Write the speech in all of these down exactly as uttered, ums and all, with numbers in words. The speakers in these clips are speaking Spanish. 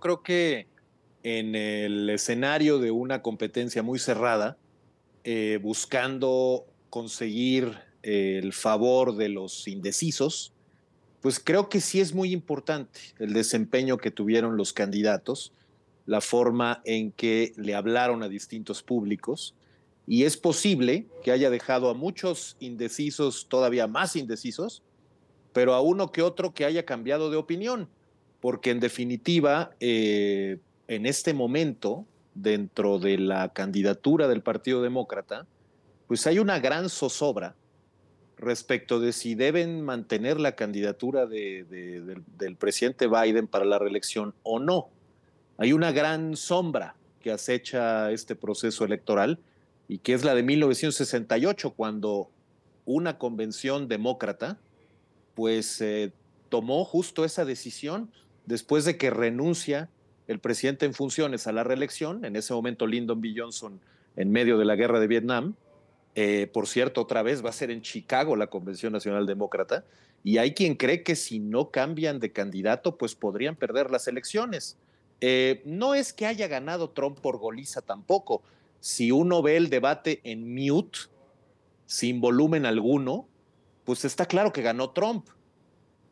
Creo que en el escenario de una competencia muy cerrada, eh, buscando conseguir eh, el favor de los indecisos, pues creo que sí es muy importante el desempeño que tuvieron los candidatos, la forma en que le hablaron a distintos públicos, y es posible que haya dejado a muchos indecisos todavía más indecisos, pero a uno que otro que haya cambiado de opinión. Porque en definitiva, eh, en este momento, dentro de la candidatura del Partido Demócrata, pues hay una gran zozobra respecto de si deben mantener la candidatura de, de, de, del presidente Biden para la reelección o no. Hay una gran sombra que acecha este proceso electoral y que es la de mil novecientos sesenta y ocho, cuando una convención demócrata pues eh, tomó justo esa decisión. Después de que renuncia el presidente en funciones a la reelección, en ese momento Lyndon B. Johnson en medio de la guerra de Vietnam, eh, por cierto, otra vez va a ser en Chicago la Convención Nacional Demócrata, y hay quien cree que si no cambian de candidato, pues podrían perder las elecciones. Eh, no es que haya ganado Trump por goliza tampoco. Si uno ve el debate en mute, sin volumen alguno, pues está claro que ganó Trump.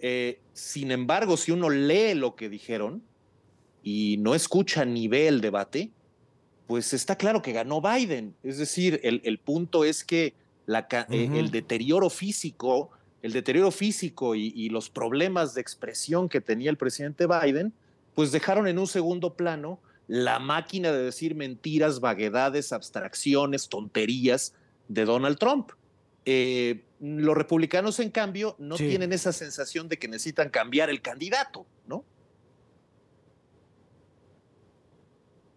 Eh, sin embargo, si uno lee lo que dijeron y no escucha ni ve el debate, pues está claro que ganó Biden. Es decir, el, el punto es que la, uh-huh. eh, el deterioro físico, el deterioro físico y, y los problemas de expresión que tenía el presidente Biden, pues dejaron en un segundo plano la máquina de decir mentiras, vaguedades, abstracciones, tonterías de Donald Trump. Eh, los republicanos, en cambio, no sí. tienen esa sensación de que necesitan cambiar el candidato, ¿no?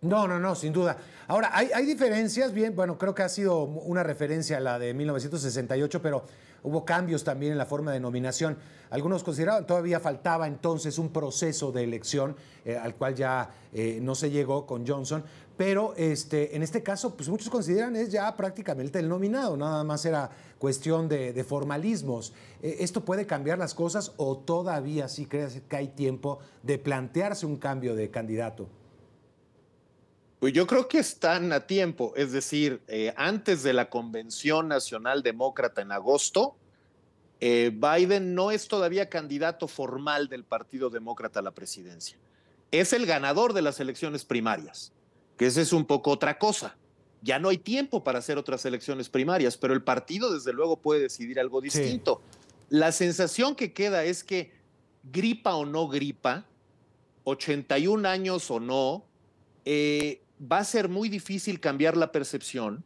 No, no, no, sin duda. Ahora, hay, hay diferencias, bien, bueno, creo que ha sido una referencia a la de mil novecientos sesenta y ocho, pero hubo cambios también en la forma de nominación. Algunos consideraban que todavía faltaba entonces un proceso de elección eh, al cual ya eh, no se llegó con Johnson, pero este, en este caso pues muchos consideran es ya prácticamente el nominado, nada más era cuestión de, de formalismos. Eh, ¿Esto puede cambiar las cosas o todavía sí crees que hay tiempo de plantearse un cambio de candidato? Pues yo creo que están a tiempo, es decir, eh, antes de la Convención Nacional Demócrata en agosto, eh, Biden no es todavía candidato formal del Partido Demócrata a la presidencia. Es el ganador de las elecciones primarias, que esa es un poco otra cosa. Ya no hay tiempo para hacer otras elecciones primarias, pero el partido desde luego puede decidir algo distinto. Sí. La sensación que queda es que gripa o no gripa, ochenta y un años o no, eh, va a ser muy difícil cambiar la percepción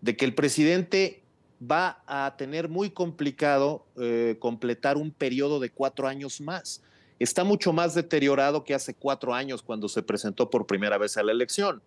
de que el presidente va a tener muy complicado eh, completar un periodo de cuatro años más. Está mucho más deteriorado que hace cuatro años cuando se presentó por primera vez a la elección.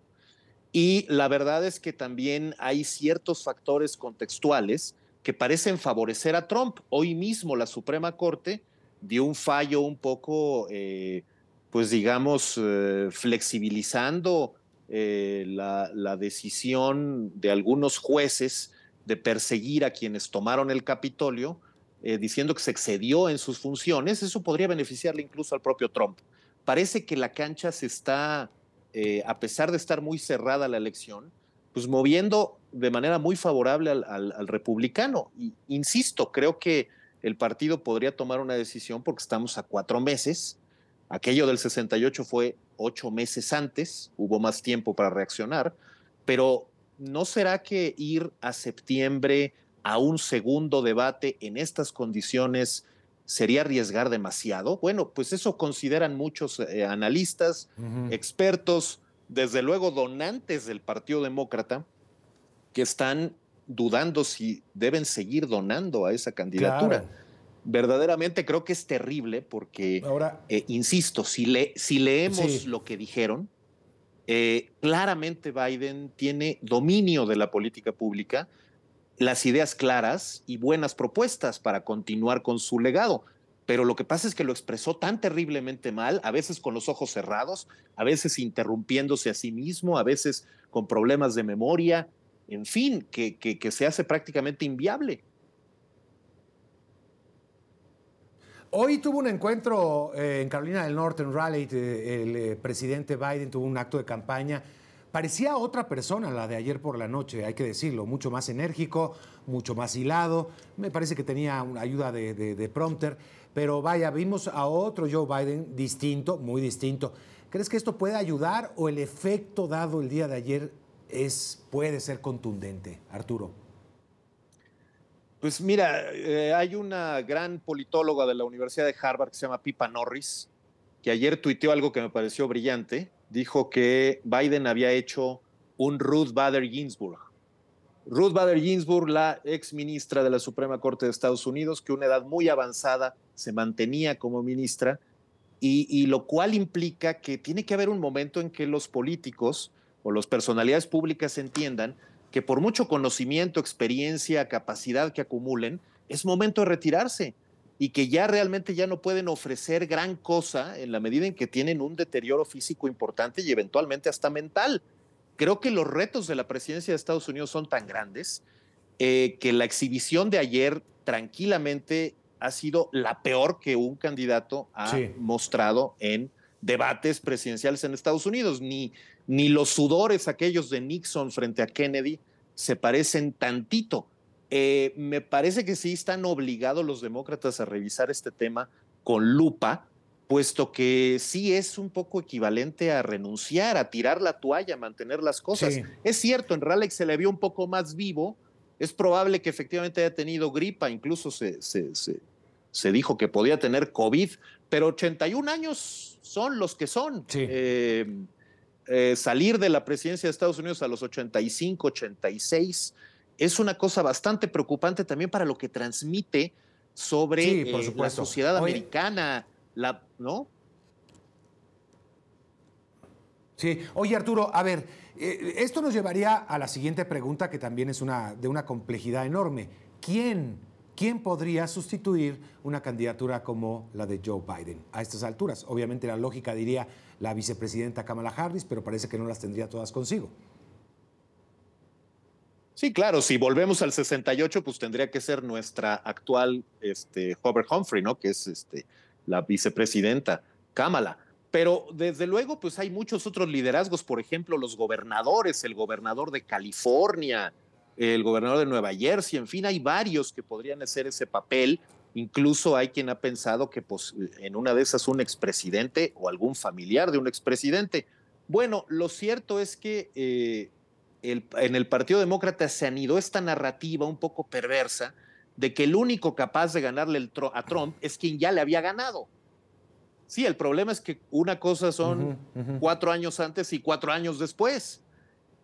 Y la verdad es que también hay ciertos factores contextuales que parecen favorecer a Trump. Hoy mismo la Suprema Corte dio un fallo un poco, eh, pues digamos, eh, flexibilizando Eh, la, la decisión de algunos jueces de perseguir a quienes tomaron el Capitolio, eh, diciendo que se excedió en sus funciones. Eso podría beneficiarle incluso al propio Trump. Parece que la cancha se está, eh, a pesar de estar muy cerrada la elección, pues moviendo de manera muy favorable al, al, al republicano. Y, insisto, creo que el partido podría tomar una decisión porque estamos a cuatro meses. Aquello del sesenta y ocho fue ocho meses antes, hubo más tiempo para reaccionar, pero ¿no será que ir a septiembre a un segundo debate en estas condiciones sería arriesgar demasiado? Bueno, pues eso consideran muchos eh, analistas, uh-huh. expertos, desde luego donantes del Partido Demócrata, que están dudando si deben seguir donando a esa candidatura. Claro. Verdaderamente creo que es terrible porque, ahora, eh, insisto, si, le, si leemos sí. lo que dijeron, eh, claramente Biden tiene dominio de la política pública, las ideas claras y buenas propuestas para continuar con su legado. Pero lo que pasa es que lo expresó tan terriblemente mal, a veces con los ojos cerrados, a veces interrumpiéndose a sí mismo, a veces con problemas de memoria, en fin, que, que, que se hace prácticamente inviable. Hoy tuvo un encuentro eh, en Carolina del Norte, en Raleigh, eh, el eh, presidente Biden tuvo un acto de campaña. Parecía otra persona la de ayer por la noche, hay que decirlo, mucho más enérgico, mucho más hilado. Me parece que tenía una ayuda de, de, de prompter, pero vaya, vimos a otro Joe Biden distinto, muy distinto. ¿Crees que esto puede ayudar o el efecto dado el día de ayer es, puede ser contundente, Arturo? Pues mira, eh, hay una gran politóloga de la Universidad de Harvard que se llama Pippa Norris, que ayer tuiteó algo que me pareció brillante. Dijo que Biden había hecho un Ruth Bader Ginsburg. Ruth Bader Ginsburg, la ex ministra de la Suprema Corte de Estados Unidos, que a una edad muy avanzada se mantenía como ministra, y, y lo cual implica que tiene que haber un momento en que los políticos o las personalidades públicas entiendan que por mucho conocimiento, experiencia, capacidad que acumulen, es momento de retirarse. Y que ya realmente ya no pueden ofrecer gran cosa en la medida en que tienen un deterioro físico importante y eventualmente hasta mental. Creo que los retos de la presidencia de Estados Unidos son tan grandes eh, que la exhibición de ayer tranquilamente ha sido la peor que un candidato ha sí. mostrado en debates presidenciales en Estados Unidos. Ni, ni los sudores aquellos de Nixon frente a Kennedy se parecen tantito. Eh, me parece que sí están obligados los demócratas a revisar este tema con lupa, puesto que sí es un poco equivalente a renunciar, a tirar la toalla, a mantener las cosas. Sí. Es cierto, en Raleigh se le vio un poco más vivo, es probable que efectivamente haya tenido gripa, incluso se, se, se, se dijo que podía tener COVID, pero ochenta y un años son los que son. Sí. Eh, eh, salir de la presidencia de Estados Unidos a los ochenta y cinco, ochenta y seis... es una cosa bastante preocupante también para lo que transmite sobre sí, por eh, la sociedad Oye. americana, la, ¿no? Sí. Oye, Arturo, a ver, eh, esto nos llevaría a la siguiente pregunta, que también es una, de una complejidad enorme. ¿Quién, quién podría sustituir una candidatura como la de Joe Biden a estas alturas? Obviamente la lógica diría la vicepresidenta Kamala Harris, pero parece que no las tendría todas consigo. Sí, claro, si volvemos al sesenta y ocho, pues tendría que ser nuestra actual este, Hubert Humphrey, ¿no? Que es este, la vicepresidenta Kamala. Pero desde luego, pues hay muchos otros liderazgos, por ejemplo, los gobernadores, el gobernador de California, el gobernador de Nueva Jersey, en fin, hay varios que podrían hacer ese papel. Incluso hay quien ha pensado que pues, en una de esas un expresidente o algún familiar de un expresidente. Bueno, lo cierto es que... Eh, El, en el Partido Demócrata se anidó esta narrativa un poco perversa de que el único capaz de ganarle el tro- a Trump es quien ya le había ganado. Sí, el problema es que una cosa son uh-huh, uh-huh. cuatro años antes y cuatro años después.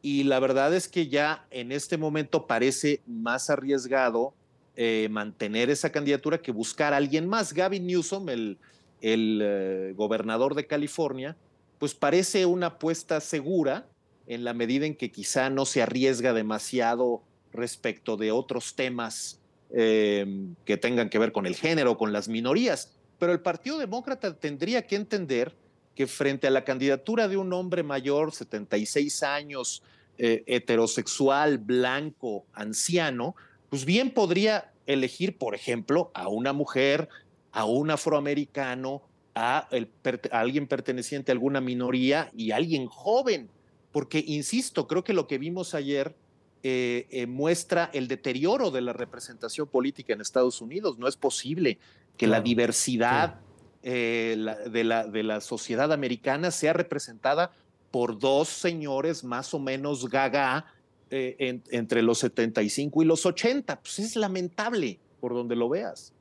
Y la verdad es que ya en este momento parece más arriesgado eh, mantener esa candidatura que buscar a alguien más. Gavin Newsom, el, el eh, gobernador de California, pues parece una apuesta segura, en la medida en que quizá no se arriesga demasiado respecto de otros temas eh, que tengan que ver con el género, con las minorías. Pero el Partido Demócrata tendría que entender que frente a la candidatura de un hombre mayor, setenta y seis años, eh, heterosexual, blanco, anciano, pues bien podría elegir, por ejemplo, a una mujer, a un afroamericano, a, el, a alguien perteneciente a alguna minoría y a alguien joven. Porque, insisto, creo que lo que vimos ayer eh, eh, muestra el deterioro de la representación política en Estados Unidos. No es posible que claro. la diversidad sí. eh, la, de, la, de la sociedad americana sea representada por dos señores más o menos gaga eh, en, entre los setenta y cinco y los ochenta. Pues es lamentable por donde lo veas.